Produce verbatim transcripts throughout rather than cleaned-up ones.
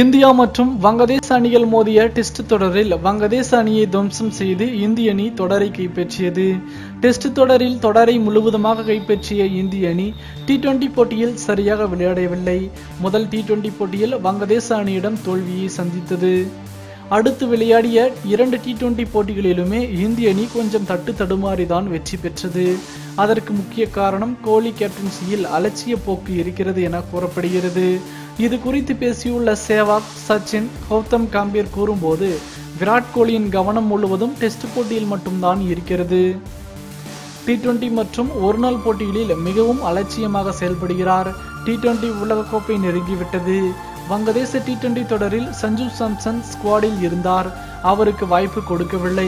India மற்றும் வங்கதேச அணிகள் மோதிய டெஸ்ட் தொடரில் வங்கதேச அணியை துவம்சம் செய்து இந்திய அணி தொடரை கைப்பற்றியது. டெஸ்ட் தொடரில் தொடரை முழுவதுமாக கைப்பற்றிய இந்திய அணி டி இருபது போட்டியில் சரியாக விளையாடவில்லை. முதல் டி இருபது போட்டியில் வங்கதேச அணியிடம் தோல்வியை சந்தித்தது. அடுத்து விளையாடிய இரண்டு டி இருபது போட்டிகளிலுமே இந்திய அணி கொஞ்சம் தட்டு தடுமாறிதான் வெற்றி பெற்றது. அதற்கு முக்கிய காரணம் கோலி கேப்டன்சியில் அலட்சிய போக்கு இருக்கிறது என கூறப்படுகிறது. இது குறித்து பேசியுள்ள சேவாக், சச்சின், கௌதம் காம்பீர் கூறும்போது, விராட் கோலியின் கவனம் முழுவதும் டெஸ்ட் போட்டியில் மட்டும்தான் இருக்கிறது. டி இருபது மற்றும் ஒருநாள் போட்டிகளில் மிகவும் அலட்சியமாக செயல்படுகிறார். டி இருபது உலகக்கோப்பை நெருங்கிவிட்டது. வங்கதேச டி இருபது தொடரில் சஞ்சு சாம்சன் ஸ்குவாடில் இருந்தார். அவருக்கு வாய்ப்பு கொடுக்கவில்லை.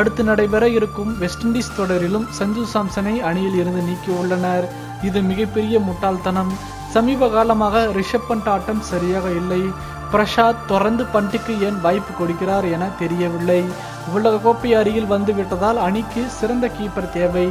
அடுத்து நடைபெற இருக்கும் வெஸ்ட் இண்டீஸ் தொடரிலும் சஞ்சு சாம்சனை அணியில் இருந்து நீக்கியுள்ளனர். இது மிகப்பெரிய முட்டாள்தனம். சமீப காலமாக ரிஷப் பண்ட் ஆட்டம் சரியாக இல்லை. பிரசாத் தொடர்ந்து பண்ட்டுக்கு ஏன் வாய்ப்பு கொடுக்கிறார் என தெரியவில்லை. உலகக்கோப்பை அருகில் வந்துவிட்டதால் அணிக்கு சிறந்த கீப்பர் தேவை.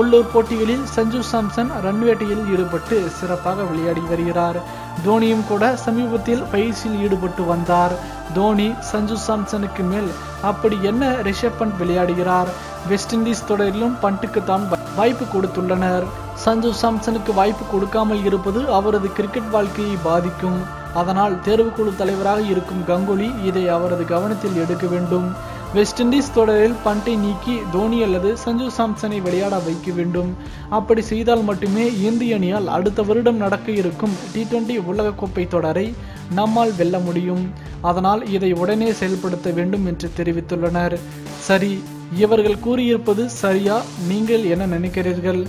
உள்ளூர் போட்டிகளில் சஞ்சு சாம்சன் ரன்வேட்டையில் ஈடுபட்டு சிறப்பாக விளையாடி வருகிறார். தோனியும் கூட சமீபத்தில் பயிற்சியில் ஈடுபட்டு வந்தார். தோனி சஞ்சு சாம்சனுக்கு மேல் அப்படி என்ன ரிஷப் பண்ட் விளையாடுகிறார்? வெஸ்ட் இண்டீஸ் தொடரிலும் பண்ட்டுக்கு தான் வாய்ப்பு கொடுத்துள்ளனர். சஞ்சு சாம்சனுக்கு வாய்ப்பு கொடுக்காமல் இருப்பது அவரது கிரிக்கெட் வாழ்க்கையை பாதிக்கும். அதனால் தேர்வுக்குழு தலைவராக இருக்கும் கங்குலி இதை அவரது கவனத்தில் எடுக்க வேண்டும். வெஸ்ட் இண்டீஸ் தொடரில் பண்டை நீக்கி தோனி அல்லது சஞ்சு சாம்சனை விளையாட வைக்க வேண்டும். அப்படி செய்தால் மட்டுமே இந்திய அணியால் அடுத்த வருடம் நடக்க இருக்கும் டி இருபது உலகக்கோப்பை தொடரை நம்மால் வெல்ல முடியும். அதனால் இதை உடனே செயல்படுத்த வேண்டும் என்று தெரிவித்துள்ளனர். சரி, இவர்கள் கூறியிருப்பது சரியா? நீங்கள் என்ன நினைக்கிறீர்கள்?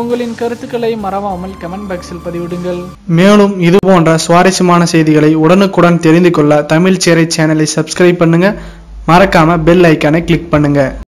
உங்களின் கருத்துக்களை மறவாமல் கமெண்ட் பாக்ஸில் பதிவிடுங்கள். மேலும் இது போன்ற சுவாரஸ்யமான செய்திகளை உடனுக்குடன் தெரிந்து கொள்ள தமிழ் சேரை சேனலை சப்ஸ்கிரைப் பண்ணுங்க. மறக்காம பெல் ஐக்கானை கிளிக் பண்ணுங்க.